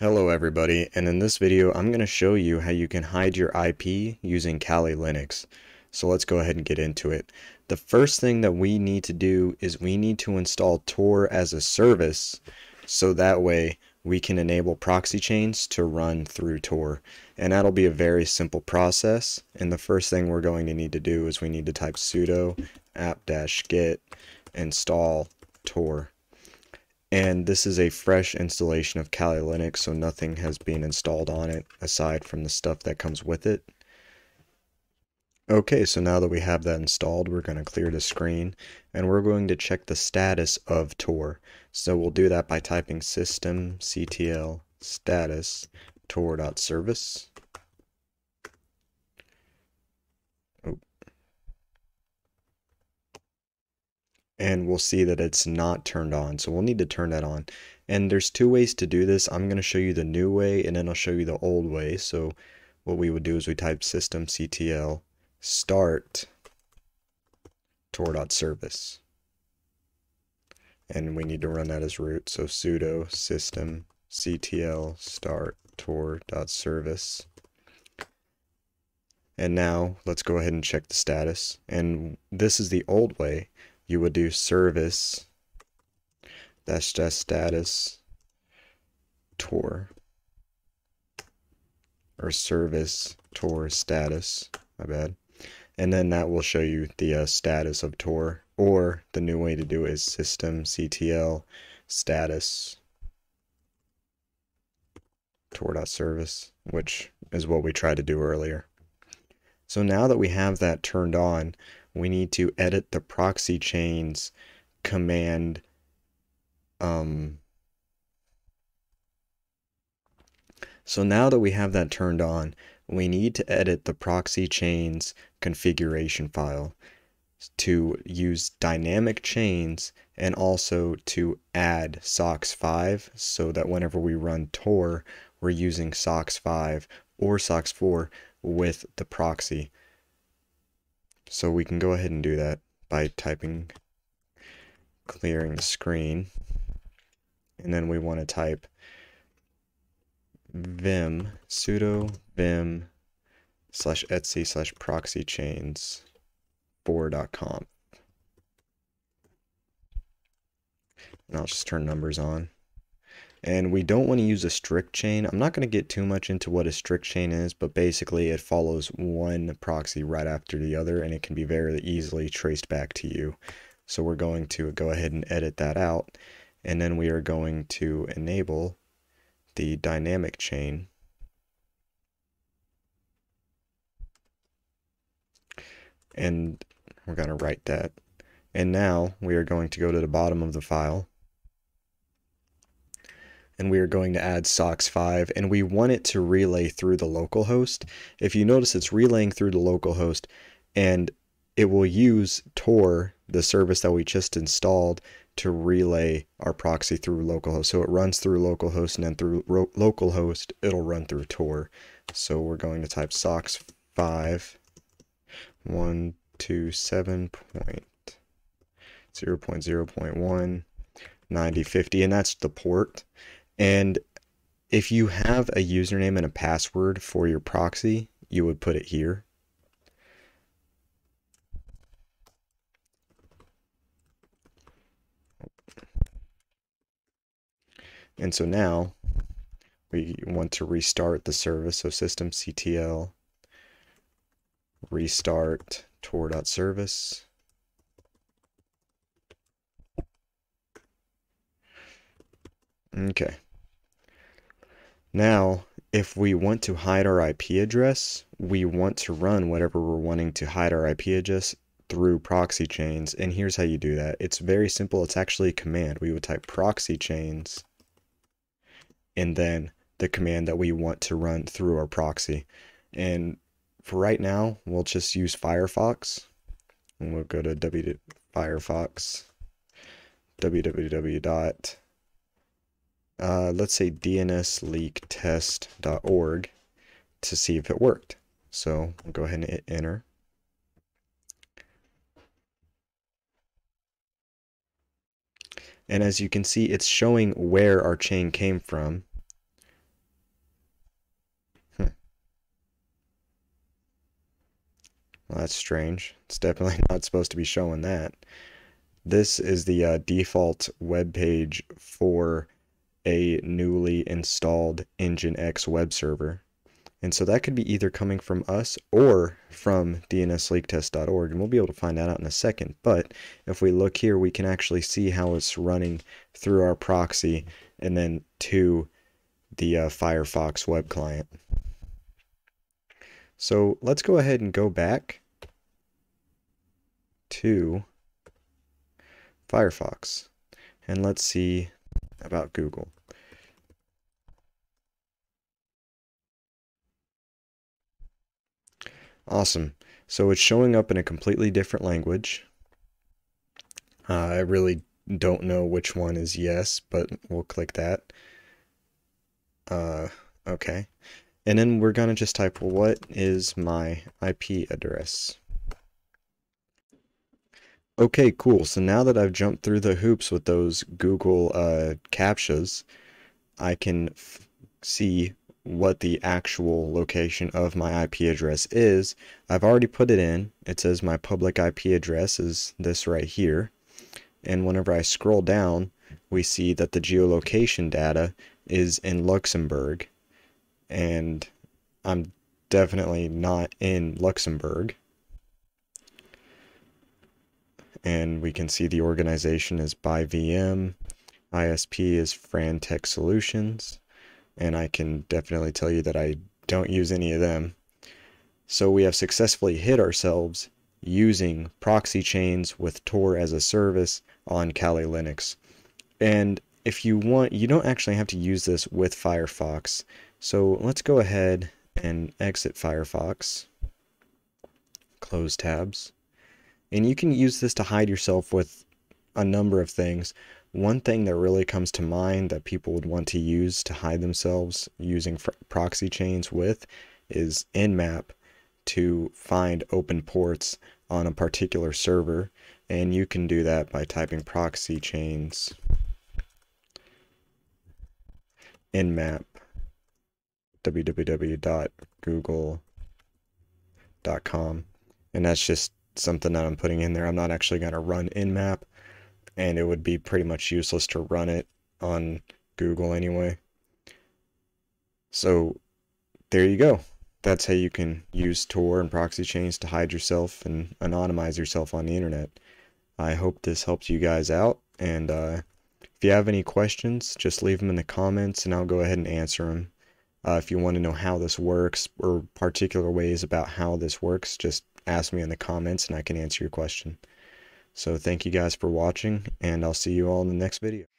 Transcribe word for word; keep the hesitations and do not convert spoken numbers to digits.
Hello everybody, and in this video I'm going to show you how you can hide your I P using Kali Linux. So let's go ahead and get into it. The first thing that we need to do is we need to install Tor as a service, so that way we can enable ProxyChains to run through Tor. And that'll be a very simple process, and the first thing we're going to need to do is we need to type sudo apt-get install Tor. And this is a fresh installation of Kali Linux, so nothing has been installed on it aside from the stuff that comes with it. Okay, so now that we have that installed, we're going to clear the screen and we're going to check the status of Tor. So we'll do that by typing systemctl status tor.service. And we'll see that it's not turned on, so we'll need to turn that on. And there's two ways to do this. I'm going to show you the new way, and then I'll show you the old way. So what we would do is we type systemctl start tor.service. And we need to run that as root, so sudo systemctl start tor.service. And now let's go ahead and check the status. And this is the old way. You would do service dash dash status Tor, or service Tor status, my bad. And then that will show you the uh, status of Tor, or the new way to do it is systemctl status tor.service, which is what we tried to do earlier. So now that we have that turned on, we need to edit the ProxyChains command um, so now that we have that turned on, we need to edit the ProxyChains configuration file to use dynamic chains and also to add socks five, so that whenever we run Tor, we're using socks five or socks four with the proxy. So we can go ahead and do that by typing, clearing the screen, and then we want to type vim, sudo vim slash etsy slash proxychains four dot com. And I'll just turn numbers on. And we don't want to use a strict chain. I'm not going to get too much into what a strict chain is, but basically it follows one proxy right after the other, and it can be very easily traced back to you. So we're going to go ahead and edit that out, and then we are going to enable the dynamic chain. And we're going to write that. And now we are going to go to the bottom of the file, and we are going to add socks five, and we want it to relay through the local host. If you notice, it's relaying through the local host, and it will use Tor, the service that we just installed, to relay our proxy through localhost. So it runs through localhost, and then through localhost, it'll run through Tor. So we're going to type socks five one two seven dot zero dot zero dot one nine zero five zero, and that's the port. And if you have a username and a password for your proxy, you would put it here. And so now we want to restart the service. So systemctl restart tor.service. Okay. Now, if we want to hide our I P address, we want to run whatever we're wanting to hide our I P address through ProxyChains, and here's how you do that. It's very simple. It's actually a command. We would type ProxyChains, and then the command that we want to run through our proxy. And for right now, we'll just use Firefox, and we'll go to w Firefox www. Uh, let's say d n s leak test dot org to see if it worked. So we'll go ahead and hit enter. And as you can see, it's showing where our chain came from. Well, that's strange. It's definitely not supposed to be showing that. This is the uh, default web page for a newly installed Nginx web server. And so that could be either coming from us or from D N S leak test dot org, and we'll be able to find that out in a second. But if we look here, we can actually see how it's running through our proxy and then to the uh, Firefox web client. So let's go ahead and go back to Firefox, and let's see about Google. Awesome. So it's showing up in a completely different language. Uh, I really don't know which one is yes, but we'll click that. Uh, okay. And then we're going to just type, what is my I P address? Okay, cool. So now that I've jumped through the hoops with those Google uh, CAPTCHAs, I can f see what the actual location of my I P address is. I've already put it in. It says my public I P address is this right here. And whenever I scroll down, we see that the geolocation data is in Luxembourg. And I'm definitely not in Luxembourg. And we can see the organization is by vim, I S P is Frantech Solutions. And I can definitely tell you that I don't use any of them. So we have successfully hid ourselves using ProxyChains with Tor as a service on Kali Linux. And if you want, you don't actually have to use this with Firefox. So let's go ahead and exit Firefox, close tabs. And you can use this to hide yourself with a number of things. One thing that really comes to mind that people would want to use to hide themselves using proxy chains with is Nmap to find open ports on a particular server. And you can do that by typing proxy chains Nmap w w w dot google dot com. And that's just something that I'm putting in there. I'm not actually going to run Nmap. And it would be pretty much useless to run it on Google anyway. So there you go. That's how you can use Tor and ProxyChains to hide yourself and anonymize yourself on the internet. I hope this helps you guys out. And uh, if you have any questions, just leave them in the comments and I'll go ahead and answer them. Uh, if you want to know how this works or particular ways about how this works, just ask me in the comments and I can answer your question. So thank you guys for watching, and I'll see you all in the next video.